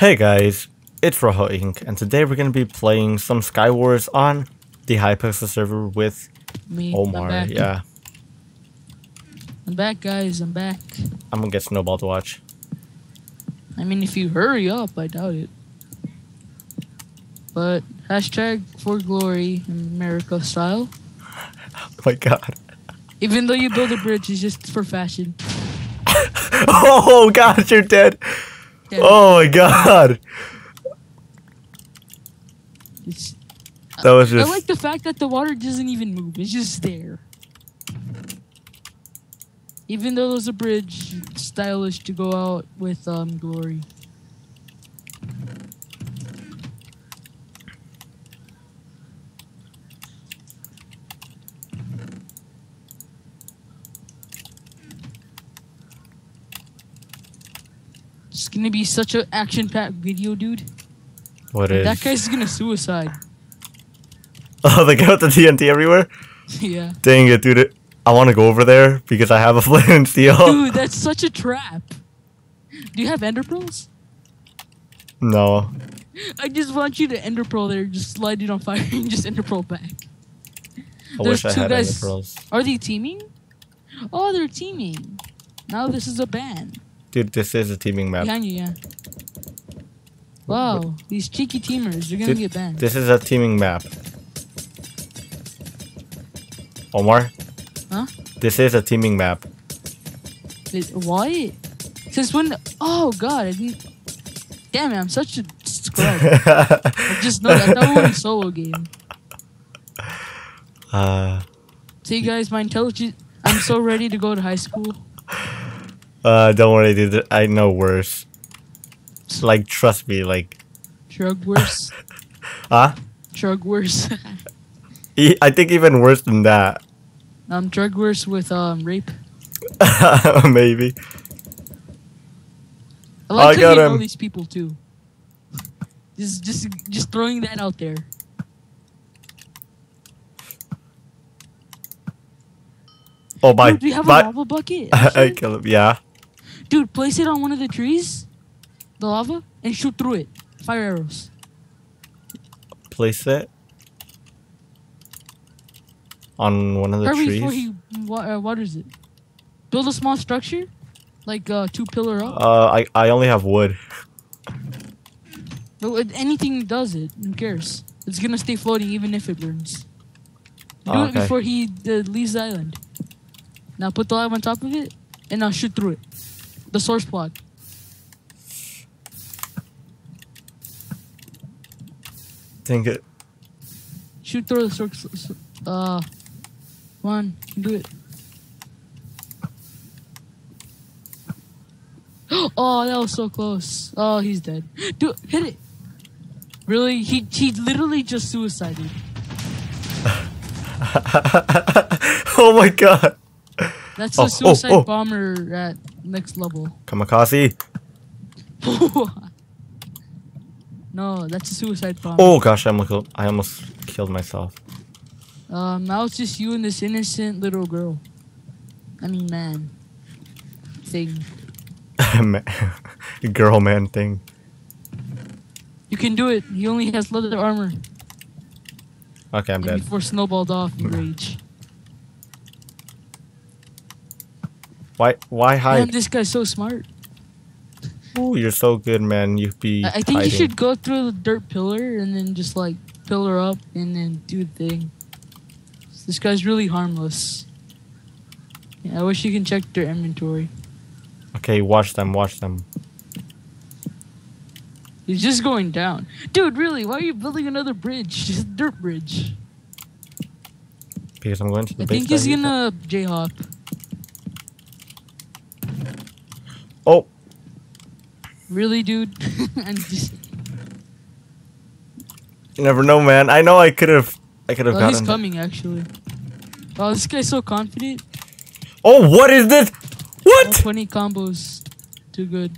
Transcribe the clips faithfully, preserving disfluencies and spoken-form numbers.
Hey guys, it's Rojoinc, and today we're going to be playing some Skywars on the Hypixel server with Me, Omar. I'm yeah. I'm back, guys. I'm back. I'm going to get Snowball to watch. I mean, if you hurry up, I doubt it. But hashtag for glory in America style. Oh my god. Even though you build a bridge, it's just for fashion. Oh god, you're dead. Dead. Oh my god! It's, that was just. I like the fact that the water doesn't even move; it's just there. Even though there's a bridge, it's stylish to go out with um glory. It's gonna be such an action-packed video, dude. What is? That guy's gonna suicide. Oh, they got the T N T everywhere? Yeah. Dang it, dude. I want to go over there because I have a flint and steel. Dude, that's such a trap. Do you have ender pearls? No. I just want you to ender pearl there, just slide it on fire and just ender pearl back. I There's wish I two had guys. Ender pearls. Are they teaming? Oh, they're teaming. Now this is a ban. Dude, this is a teaming map. Behind you, yeah. Wow, what? These cheeky teamers, they're gonna Dude, get banned. This is a teaming map. Omar? Huh? This is a teaming map. It, why? Since when? Oh god, I didn't. Damn it, I'm such a scrub. I just know that. I thought we were in a solo game. Uh. See, guys, my intelligence. I'm so ready to go to high school. Uh, don't worry, dude. I know worse. Like, trust me, like... Drug worse? Huh? Drug worse. e I think even worse than that. Um, drug worse with, um, rape? Maybe. I like to hate all these people, too. Just, just, just throwing that out there. Oh, my... Dude, do you have my, a lava bucket? I kill him, yeah. Dude, place it on one of the trees, the lava, and shoot through it. Fire arrows. Place it on one of the Hurry trees. Before he wa uh, waters it. Build a small structure, like uh, two pillar up. Uh, I I only have wood. But anything does it. Who cares? It's gonna stay floating even if it burns. Do oh, okay. it before he uh, leaves the island. Now put the lava on top of it. And I'll shoot through it. The source plug. Dang it. Shoot through the source. Uh, come on, do it. Oh, that was so close. Oh, he's dead. Dude, hit it. Really? He he literally just suicided. Oh my god. That's oh, the suicide oh, oh. bomber at next level. Kamikaze. No, that's a suicide bomber. Oh gosh, I almost killed, I almost killed myself. Um, now it's just you and this innocent little girl. I mean, man. Thing. man. Girl, man, thing. You can do it. He only has leather armor. Okay, I'm and dead. Before snowballed off, you rage. Why? Why hide? Man, this guy's so smart. Oh, you're so good, man. You be. I, I think hiding. You should go through the dirt pillar and then just like pillar up and then do the thing. This guy's really harmless. Yeah, I wish you can check their inventory. Okay, watch them. Watch them. He's just going down, dude. Really? Why are you building another bridge? Just a dirt bridge. Because I'm going to the. I think he's gonna J-hop. Oh. Really, dude? I'm just... You never know, man. I know I could have. I could have oh, gotten. He's coming, actually. Wow, this guy's so confident. Oh, what is this? What? twenty combos. Too good.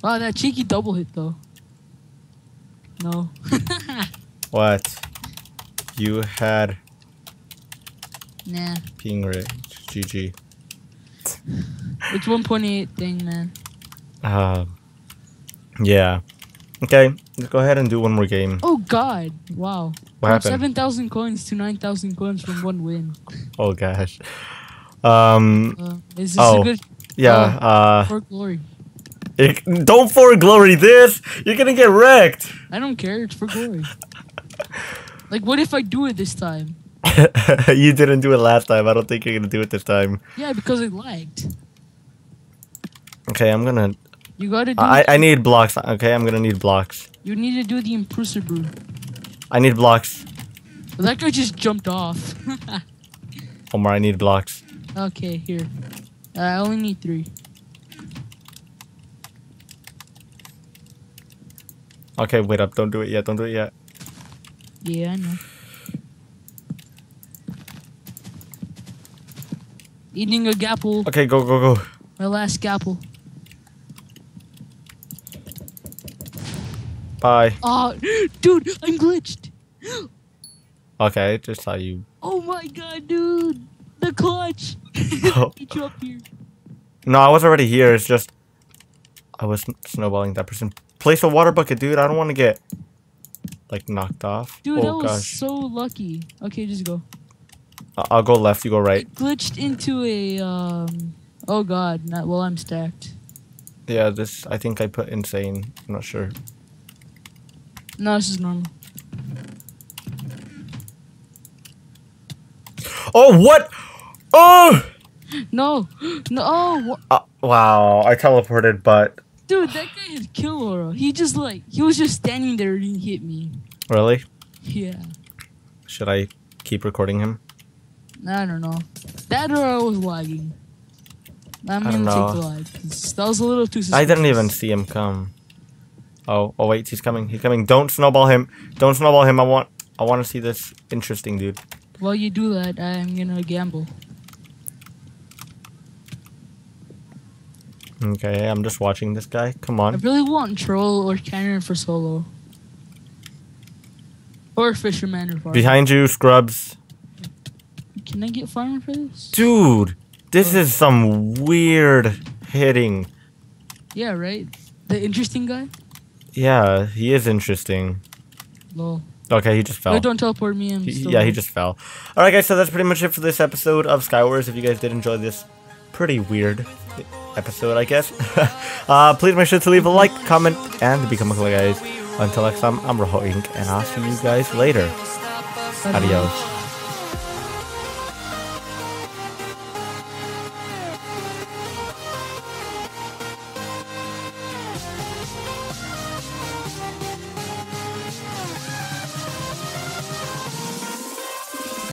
Wow, that cheeky double hit, though. No. What? You had. Nah. Ping rate. G G. It's one point eight thing, man. Um, Yeah. Okay, let's go ahead and do one more game. Oh god, wow. What happened? seven thousand coins to nine thousand coins from one win. Oh gosh. Um, uh, is this oh, a good... Yeah, uh... uh for glory. It, don't for glory this! You're gonna get wrecked! I don't care, it's for glory. Like, what if I do it this time? You didn't do it last time, I don't think you're gonna do it this time. Yeah, because it lagged. Okay, I'm gonna... You gotta do... I, I need blocks, okay? I'm gonna need blocks. You need to do the Impruser Brew. I need blocks. Well, that guy just jumped off. Omar, I need blocks. Okay, here. Uh, I only need three. Okay, wait up. Don't do it yet. Don't do it yet. Yeah, I know. Eating a gapple. Okay, go, go, go. My last gapple. Bye. Oh, dude, I'm glitched. Okay, I just saw you. Oh my god, dude. The clutch. Oh. Get you up here. No, I was already here. It's just... I was snowballing that person. Place a water bucket, dude. I don't want to get, like, knocked off. Dude, oh, that was gosh. so lucky. Okay, just go. I I'll go left. You go right. It glitched into a, um... Oh, God. Not, well, I'm stacked. Yeah, this... I think I put insane. I'm not sure. No, this is normal. Oh, what? Oh! No. No. Oh, uh, wow. I teleported, but... Dude, that guy had kill aura. He just like, he was just standing there and he hit me. Really? Yeah. Should I keep recording him? I don't know. That aura was lagging. I'm I don't gonna know. take the lag. That was a little too suspicious. I didn't even see him come. Oh, oh wait, he's coming. He's coming. Don't snowball him. Don't snowball him. I want, I want to see this interesting dude. While you do that, I'm gonna gamble. Okay, I'm just watching this guy. Come on. I really want troll or cannon for solo. Or fisherman or farmer. Behind you, scrubs. Can I get farmer for this? Dude, this oh. is some weird hitting. Yeah, right? The interesting guy? Yeah, he is interesting. Lol. Okay, he just fell. No, don't teleport me. I'm he, still yeah, there. he just fell. Alright guys, so that's pretty much it for this episode of Skywars. If you guys did enjoy this pretty weird... episode, I guess. uh, please make sure to leave a like, comment, and become a cool guys. Until next time, I'm Rojoinc, and I'll see you guys later. Adios.